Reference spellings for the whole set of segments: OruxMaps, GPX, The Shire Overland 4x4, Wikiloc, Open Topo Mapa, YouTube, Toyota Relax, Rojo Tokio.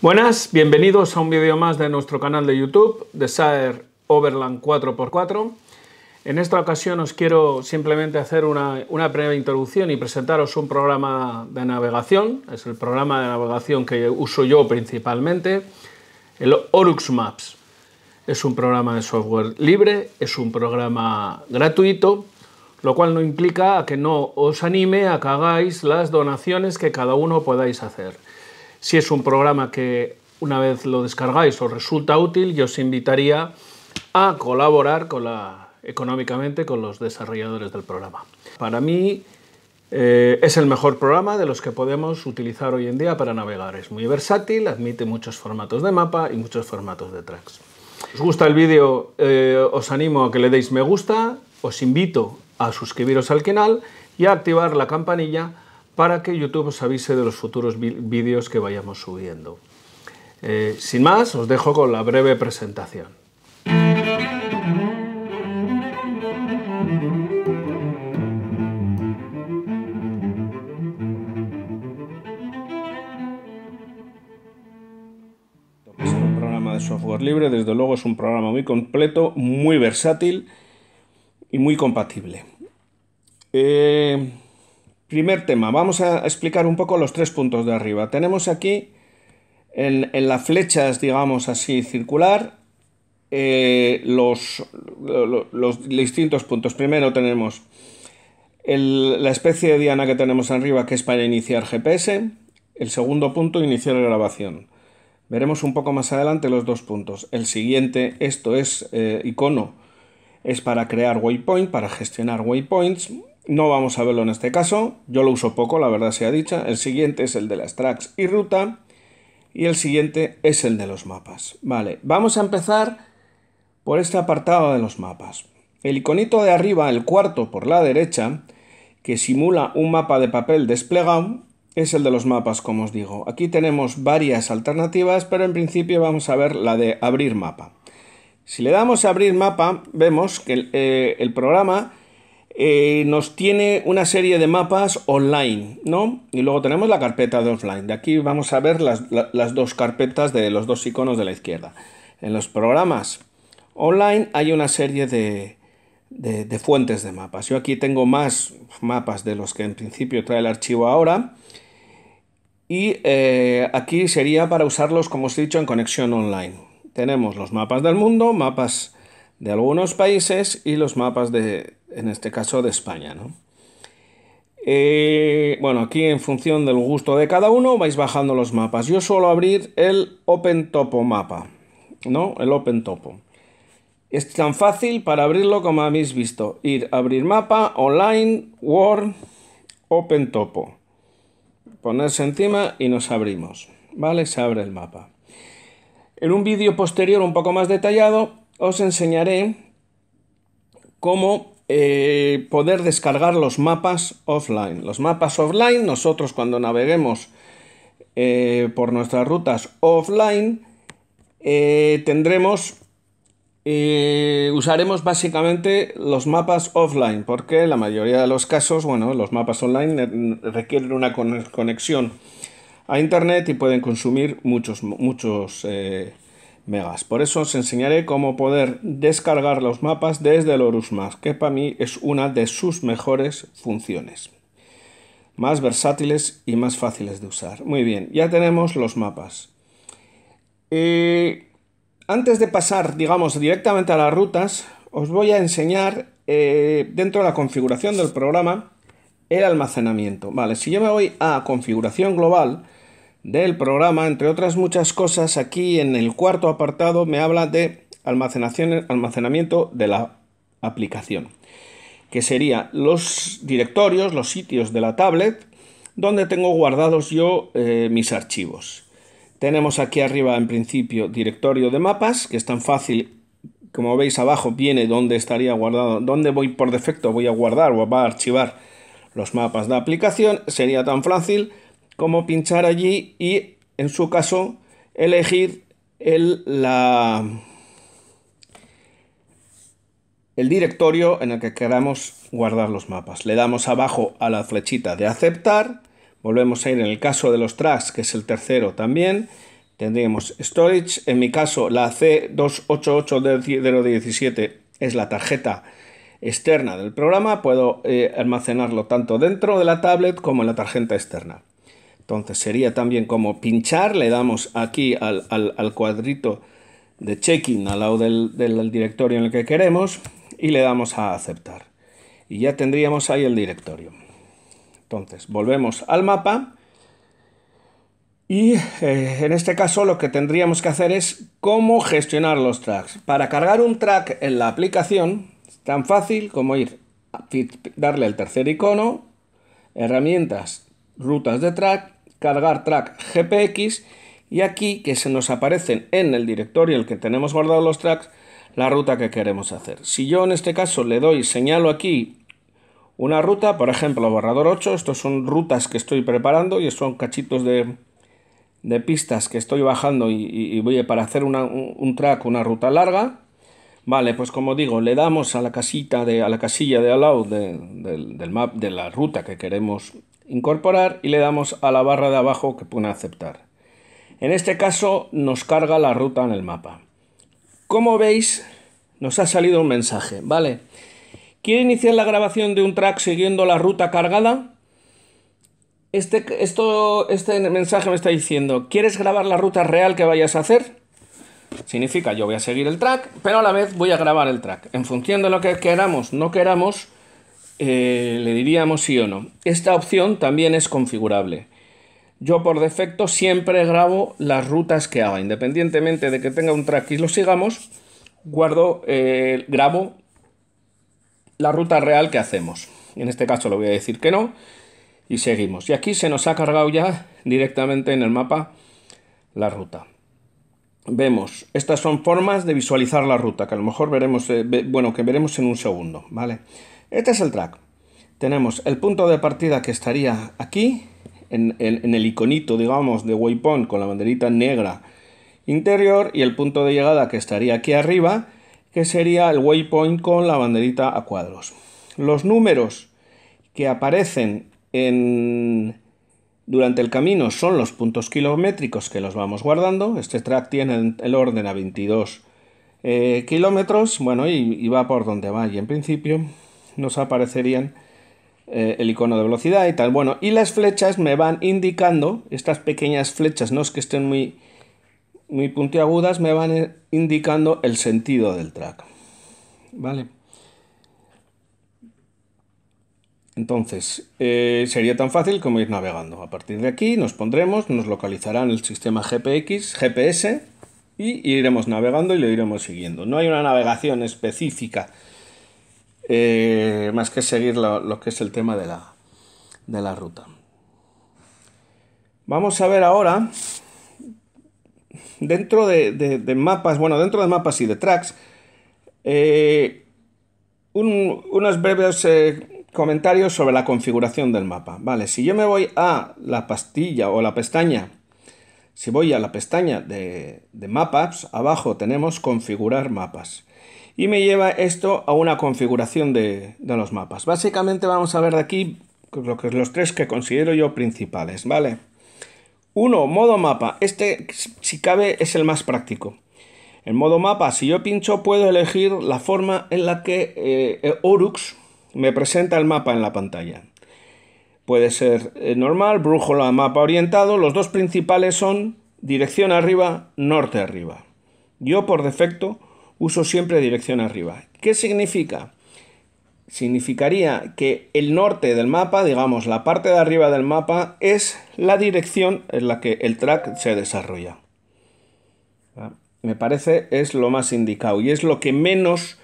Buenas, bienvenidos a un vídeo más de nuestro canal de YouTube, The Shire Overland 4x4. En esta ocasión os quiero simplemente hacer una breve introducción y presentaros un programa de navegación. Es el programa de navegación que uso yo principalmente, el OruxMaps. Es un programa de software libre, es un programa gratuito, lo cual no implica que no os anime a que hagáis las donaciones que cada uno podáis hacer. Si es un programa que una vez lo descargáis os resulta útil, yo os invitaría a colaborar económicamente con los desarrolladores del programa. Para mí es el mejor programa de los que podemos utilizar hoy en día para navegar. Es muy versátil, admite muchos formatos de mapa y muchos formatos de tracks. Si os gusta el vídeo, os animo a que le deis me gusta, os invito a suscribiros al canal y a activar la campanilla para que YouTube os avise de los futuros vídeos que vayamos subiendo. Sin más, os dejo con la breve presentación. Es un programa de software libre, desde luego es un programa muy completo, muy versátil y muy compatible. Primer tema, vamos a explicar un poco los tres puntos de arriba. Tenemos aquí, en las flechas, digamos así, circular, los distintos puntos. Primero tenemos la especie de diana que tenemos arriba, que es para iniciar GPS. El segundo punto, iniciar grabación. Veremos un poco más adelante los dos puntos. El siguiente, esto es icono, es para crear waypoint, para gestionar waypoints. No vamos a verlo en este caso, yo lo uso poco, la verdad sea dicha. El siguiente es el de las tracks y ruta, y el siguiente es el de los mapas. Vale, vamos a empezar por este apartado de los mapas. El iconito de arriba, el cuarto por la derecha, que simula un mapa de papel desplegado, es el de los mapas, como os digo. Aquí tenemos varias alternativas, pero en principio vamos a ver la de abrir mapa. Si le damos a abrir mapa, vemos que el programa nos tiene una serie de mapas online, ¿no? Y luego tenemos la carpeta de offline. De aquí vamos a ver las dos carpetas de los dos iconos de la izquierda. En los programas online hay una serie de fuentes de mapas. Yo aquí tengo más mapas de los que en principio trae el archivo ahora. Y aquí sería para usarlos, como os he dicho, en conexión online. Tenemos los mapas del mundo, mapas de algunos países y los mapas de, en este caso, de España, ¿no? Bueno, aquí en función del gusto de cada uno vais bajando los mapas. Yo suelo abrir el Open Topo Mapa, ¿no? El Open Topo. Es tan fácil para abrirlo como habéis visto. Ir a abrir mapa, online, Word, Open Topo. Ponerse encima y nos abrimos, ¿vale? Se abre el mapa. En un vídeo posterior un poco más detallado os enseñaré cómo poder descargar los mapas offline. Los mapas offline, nosotros cuando naveguemos por nuestras rutas offline, usaremos básicamente los mapas offline, porque en la mayoría de los casos, bueno, los mapas online requieren una conexión a internet y pueden consumir muchos megas. Por eso os enseñaré cómo poder descargar los mapas desde el OruxMaps, que para mí es una de sus mejores funciones, más versátiles y más fáciles de usar. Muy bien, ya tenemos los mapas. Antes de pasar, digamos, directamente a las rutas, os voy a enseñar dentro de la configuración del programa el almacenamiento. Vale, si yo me voy a configuración global del programa, entre otras muchas cosas, aquí en el cuarto apartado me habla de almacenamiento de la aplicación, que sería los directorios, los sitios de la tablet donde tengo guardados yo mis archivos. Tenemos aquí arriba, en principio, directorio de mapas, que es tan fácil. Como veis abajo viene donde estaría guardado, donde voy por defecto voy a guardar o va a archivar los mapas de aplicación. Sería tan fácil como pinchar allí y, en su caso, elegir el directorio en el que queramos guardar los mapas. Le damos abajo a la flechita de aceptar, volvemos a ir en el caso de los tracks, que es el tercero también, tendríamos storage, en mi caso la C288-017 es la tarjeta externa del programa, puedo almacenarlo tanto dentro de la tablet como en la tarjeta externa. Entonces sería también como pinchar, le damos aquí al cuadrito de check-in al lado del directorio en el que queremos y le damos a aceptar. Y ya tendríamos ahí el directorio. Entonces volvemos al mapa y en este caso lo que tendríamos que hacer es cómo gestionar los tracks. Para cargar un track en la aplicación, tan fácil como ir a darle al tercer icono, herramientas, rutas de track, cargar track GPX, y aquí que se nos aparecen en el directorio en el que tenemos guardados los tracks la ruta que queremos hacer. Si yo en este caso le doy, señalo aquí una ruta, por ejemplo borrador 8, estos son rutas que estoy preparando y son cachitos de pistas que estoy bajando y voy para hacer un track, una ruta larga. Vale, pues como digo, le damos a la casilla de al lado del map de la ruta que queremos incorporar y le damos a la barra de abajo que pone aceptar. En este caso nos carga la ruta en el mapa. Como veis, nos ha salido un mensaje, ¿vale? ¿Quiere iniciar la grabación de un track siguiendo la ruta cargada? Este mensaje me está diciendo, ¿quieres grabar la ruta real que vayas a hacer? Significa yo voy a seguir el track, pero a la vez voy a grabar el track. En función de lo que queramos, no queramos, le diríamos sí o no. Esta opción también es configurable. Yo por defecto siempre grabo las rutas que haga, independientemente de que tenga un track y lo sigamos, grabo la ruta real que hacemos. En este caso le voy a decir que no y seguimos. Y aquí se nos ha cargado ya directamente en el mapa la ruta. Vemos, estas son formas de visualizar la ruta, que a lo mejor veremos, que veremos en un segundo, ¿vale? Este es el track. Tenemos el punto de partida que estaría aquí, en el iconito, digamos, de Waypoint con la banderita negra interior, y el punto de llegada que estaría aquí arriba, que sería el Waypoint con la banderita a cuadros. Los números que aparecen durante el camino son los puntos kilométricos que los vamos guardando. Este track tiene el orden a 22 kilómetros, bueno, y va por donde va, y en principio nos aparecerían el icono de velocidad y tal. Bueno, y las flechas me van indicando, estas pequeñas flechas, no es que estén muy puntiagudas, me van indicando el sentido del track, ¿vale? Entonces, sería tan fácil como ir navegando. A partir de aquí nos pondremos, nos localizarán el sistema GPS, y iremos navegando y lo iremos siguiendo. No hay una navegación específica, más que seguir lo que es el tema de la ruta. Vamos a ver ahora, dentro de mapas, bueno, dentro de mapas y de tracks, unos breves comentarios sobre la configuración del mapa. Vale, si yo me voy a la pastilla o la pestaña, si voy a la pestaña de mapas, abajo tenemos configurar mapas. Y me lleva esto a una configuración de los mapas. Básicamente vamos a ver de aquí los tres que considero yo principales, ¿vale? Uno, modo mapa. Este, si cabe, es el más práctico. En modo mapa, si yo pincho, puedo elegir la forma en la que Orux me presenta el mapa en la pantalla. Puede ser normal, brújula, mapa orientado. Los dos principales son dirección arriba, norte arriba. Yo por defecto uso siempre dirección arriba. ¿Qué significa? Significaría que el norte del mapa, digamos la parte de arriba del mapa, es la dirección en la que el track se desarrolla. Me parece es lo más indicado y es lo que menos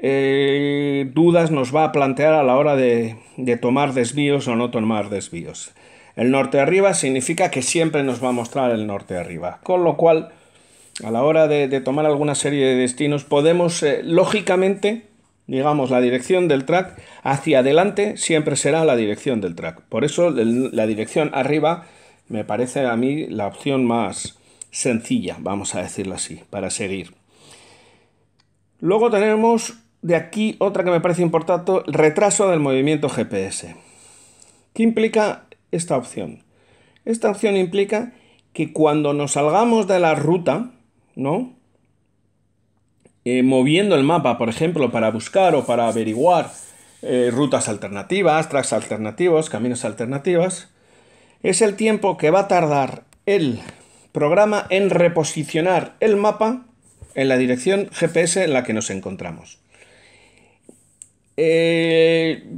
dudas nos va a plantear a la hora de tomar desvíos o no tomar desvíos. El norte arriba significa que siempre nos va a mostrar el norte arriba, con lo cual a la hora de tomar alguna serie de destinos podemos lógicamente, digamos, la dirección del track hacia adelante siempre será la dirección del track. Por eso la dirección arriba me parece a mí la opción más sencilla, vamos a decirlo así, para seguir. Luego tenemos de aquí otra que me parece importante, el retraso del movimiento GPS. ¿Qué implica esta opción? Esta opción implica que cuando nos salgamos de la ruta, ¿no? Moviendo el mapa, por ejemplo, para buscar o para averiguar rutas alternativas, tracks alternativos, caminos alternativos, es el tiempo que va a tardar el programa en reposicionar el mapa en la dirección GPS en la que nos encontramos. Depende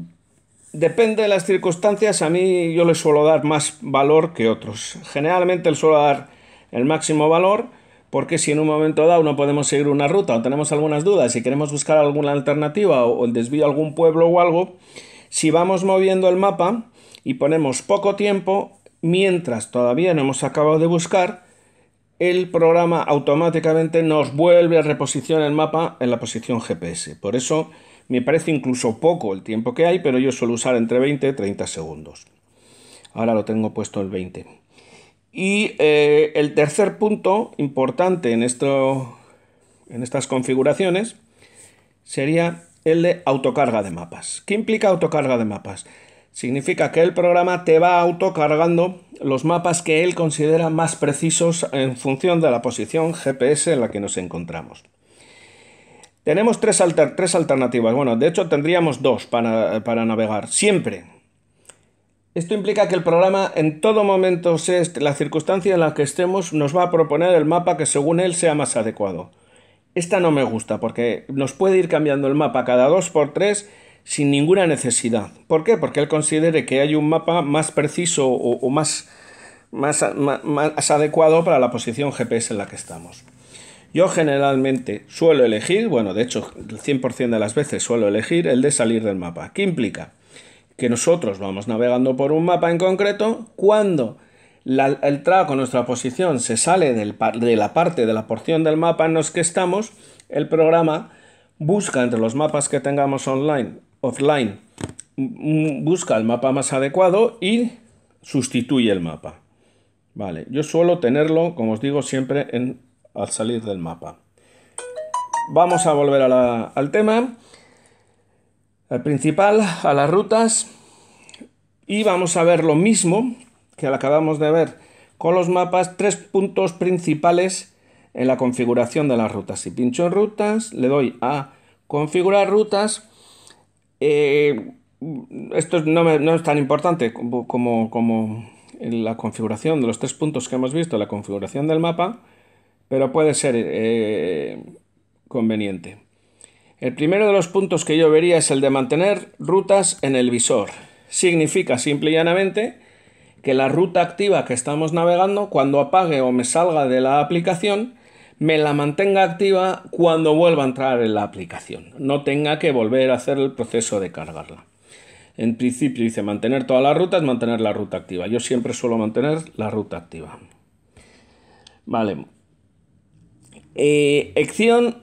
de las circunstancias, a mí yo le suelo dar más valor que otros. Generalmente le suelo dar el máximo valor, porque si en un momento dado no podemos seguir una ruta o tenemos algunas dudas y queremos buscar alguna alternativa o el desvío a algún pueblo o algo, si vamos moviendo el mapa y ponemos poco tiempo, mientras todavía no hemos acabado de buscar, el programa automáticamente nos vuelve a reposicionar el mapa en la posición GPS. Por eso me parece incluso poco el tiempo que hay, pero yo suelo usar entre 20 y 30 segundos. Ahora lo tengo puesto el 20. Y el tercer punto importante en estas configuraciones sería el de autocarga de mapas. ¿Qué implica autocarga de mapas? Significa que el programa te va autocargando los mapas que él considera más precisos en función de la posición GPS en la que nos encontramos. Tenemos tres alternativas, bueno, de hecho tendríamos dos para navegar, siempre. Esto implica que el programa en todo momento, sea la circunstancia en la que estemos, nos va a proponer el mapa que según él sea más adecuado. Esta no me gusta porque nos puede ir cambiando el mapa cada 2x3 sin ninguna necesidad. ¿Por qué? Porque él considere que hay un mapa más preciso o más adecuado para la posición GPS en la que estamos. Yo generalmente suelo elegir, bueno, de hecho el 100% de las veces suelo elegir el de salir del mapa. ¿Qué implica? Que nosotros vamos navegando por un mapa en concreto, cuando el track o nuestra posición se sale de la porción del mapa en los que estamos, el programa busca entre los mapas que tengamos online, offline, busca el mapa más adecuado y sustituye el mapa. Vale, yo suelo tenerlo, como os digo, siempre en al salir del mapa. Vamos a volver al tema, al principal, a las rutas, y vamos a ver lo mismo que acabamos de ver con los mapas, tres puntos principales en la configuración de las rutas. Si pincho en rutas, le doy a configurar rutas. Esto no es tan importante como en la configuración de los tres puntos que hemos visto, la configuración del mapa, pero puede ser conveniente. El primero de los puntos que yo vería es el de mantener rutas en el visor. Significa simple y llanamente que la ruta activa que estamos navegando, cuando apague o me salga de la aplicación, me la mantenga activa cuando vuelva a entrar en la aplicación. No tenga que volver a hacer el proceso de cargarla. En principio dice mantener todas las rutas, mantener la ruta activa. Yo siempre suelo mantener la ruta activa. Vale.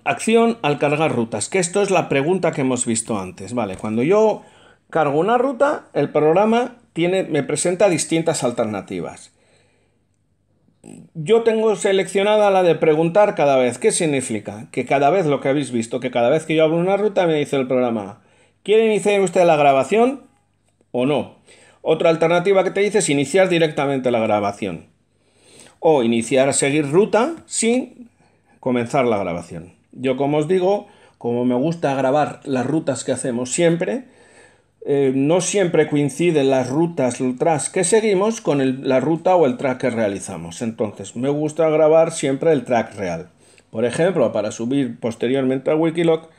Acción al cargar rutas, que esto es la pregunta que hemos visto antes. Vale, cuando yo cargo una ruta, el programa me presenta distintas alternativas. Yo tengo seleccionada la de preguntar cada vez. ¿Qué significa? Que cada vez lo que habéis visto, que cada vez que yo abro una ruta me dice el programa, ¿quiere iniciar usted la grabación o no? Otra alternativa que te dice es iniciar directamente la grabación. O iniciar a seguir ruta sin comenzar la grabación. Yo, como os digo, como me gusta grabar las rutas que hacemos siempre, no siempre coinciden las rutas, el track que seguimos con la ruta o el track que realizamos. Entonces, me gusta grabar siempre el track real. Por ejemplo, para subir posteriormente a Wikiloc,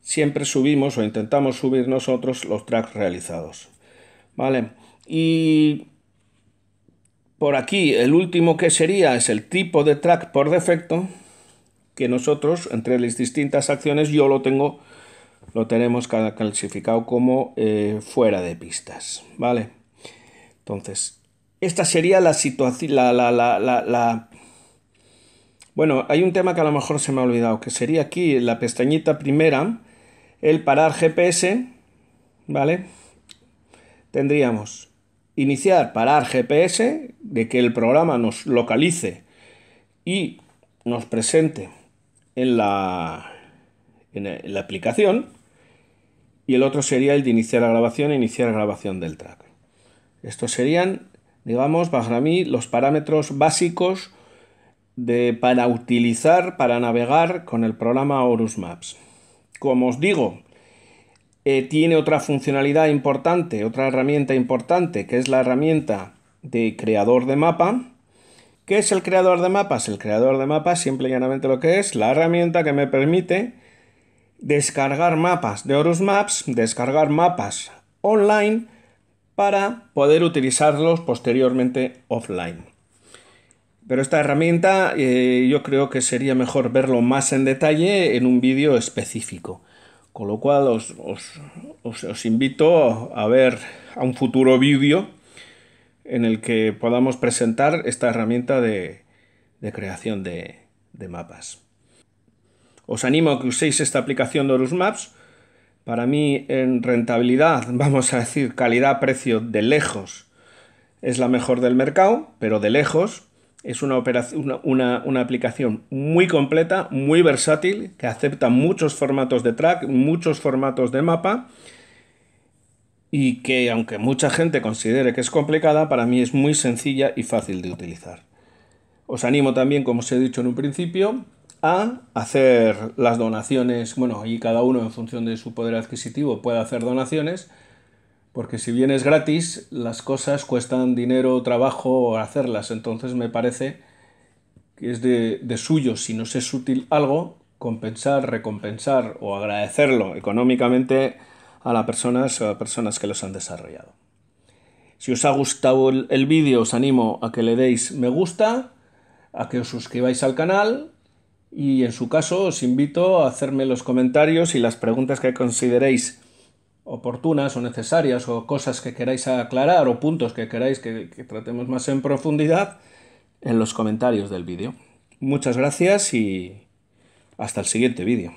siempre subimos o intentamos subir nosotros los tracks realizados. Vale, y por aquí el último que sería es el tipo de track por defecto, que nosotros, entre las distintas acciones, yo lo tenemos clasificado como fuera de pistas, ¿vale? Entonces, esta sería la situación, Bueno, hay un tema que a lo mejor se me ha olvidado, que sería aquí, en la pestañita primera, el parar GPS, ¿vale? Tendríamos iniciar, parar GPS, de que el programa nos localice y nos presente en la aplicación, y el otro sería el de iniciar grabación del track. Estos serían digamos, para mí, los parámetros básicos para utilizar, para navegar con el programa OruxMaps. Como os digo, tiene otra funcionalidad importante, otra herramienta importante, que es la herramienta de creador de mapa. ¿Qué es el creador de mapas? El creador de mapas, simple y llanamente, lo que es la herramienta que me permite descargar mapas de OruxMaps, descargar mapas online para poder utilizarlos posteriormente offline. Pero esta herramienta yo creo que sería mejor verlo más en detalle en un vídeo específico. Con lo cual os invito a ver a un futuro vídeo en el que podamos presentar esta herramienta de creación de mapas. Os animo a que uséis esta aplicación de OruxMaps. Para mí, en rentabilidad, vamos a decir calidad-precio, de lejos es la mejor del mercado, pero de lejos. Es una aplicación muy completa, muy versátil, que acepta muchos formatos de track, muchos formatos de mapa, y que, aunque mucha gente considere que es complicada, para mí es muy sencilla y fácil de utilizar. Os animo también, como os he dicho en un principio, a hacer las donaciones, bueno, y cada uno en función de su poder adquisitivo puede hacer donaciones, porque si bien es gratis, las cosas cuestan dinero, trabajo hacerlas. Entonces me parece que es de suyo, si nos es útil algo, compensar, recompensar o agradecerlo económicamente a personas que los han desarrollado. Si os ha gustado el vídeo, os animo a que le deis me gusta, a que os suscribáis al canal, y en su caso os invito a hacerme los comentarios y las preguntas que consideréis oportunas o necesarias, o cosas que queráis aclarar o puntos que queráis que tratemos más en profundidad en los comentarios del vídeo. Muchas gracias y hasta el siguiente vídeo.